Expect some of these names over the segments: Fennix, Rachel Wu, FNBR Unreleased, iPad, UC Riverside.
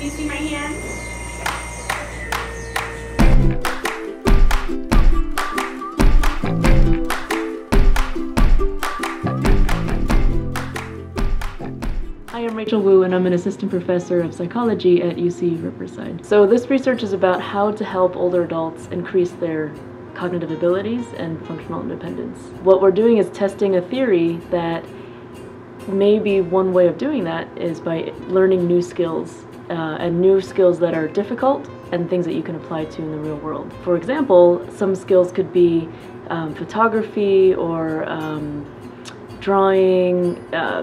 Can you see my hand? Hi, I'm Rachel Wu and I'm an assistant professor of psychology at UC Riverside. So this research is about how to help older adults increase their cognitive abilities and functional independence. What we're doing is testing a theory that maybe one way of doing that is by learning new skills, and new skills that are difficult and things that you can apply to in the real world. For example, some skills could be photography or drawing,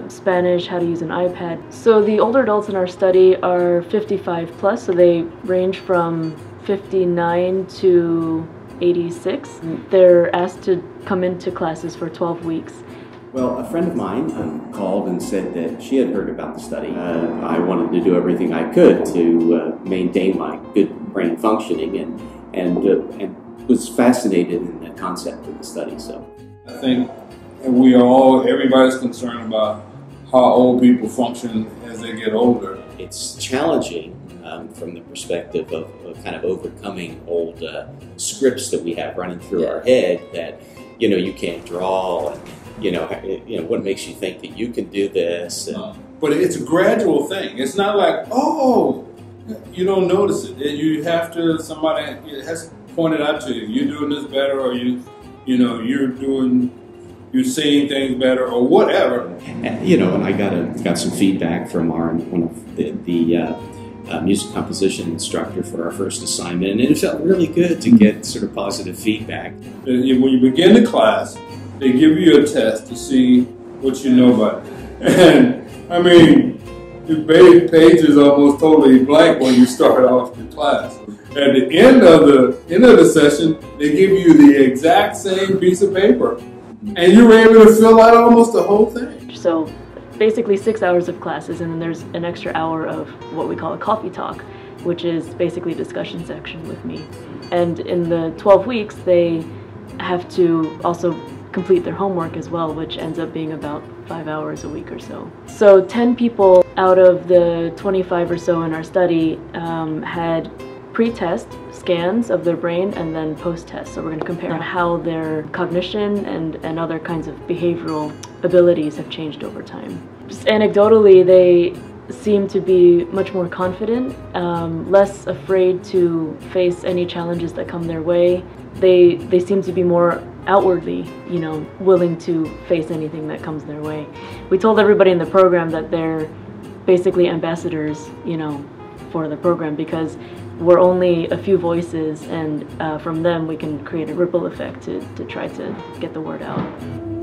Spanish, how to use an iPad. So the older adults in our study are 55 plus, so they range from 59 to 86. They're asked to come into classes for 12 weeks. Well, a friend of mine called and said that she had heard about the study. I wanted to do everything I could to maintain my good brain functioning and was fascinated in the concept of the study. So I think everybody's concerned about how old people function as they get older. It's challenging from the perspective of kind of overcoming old scripts that we have running through our head that, you know, you can't draw, and, you know, what makes you think that you can do this. But it's a gradual thing. It's not like, oh, you don't notice it. You have to, somebody has pointed out to you, you're doing this better, or you know, you're seeing things better, or whatever. And, you know, I got some feedback from one of the music composition instructor for our first assignment, and it felt really good to get sort of positive feedback. When you begin the class, they give you a test to see what you know about it. And I mean, your page is almost totally blank when you start off the class. At the end of the session, they give you the exact same piece of paper, and you were able to fill out almost the whole thing. So basically 6 hours of classes, and then there's an extra hour of what we call a coffee talk, which is basically a discussion section with me. And in the 12 weeks, they have to also complete their homework as well, which ends up being about 5 hours a week or so. So 10 people out of the 25 or so in our study had pre-test scans of their brain and then post-test. So we're going to compare how their cognition and other kinds of behavioral abilities have changed over time. Just anecdotally, they seem to be much more confident, less afraid to face any challenges that come their way. They seem to be more outwardly, you know, willing to face anything that comes their way. We told everybody in the program that they're basically ambassadors, you know, for the program, because we're only a few voices, and from them we can create a ripple effect to try to get the word out.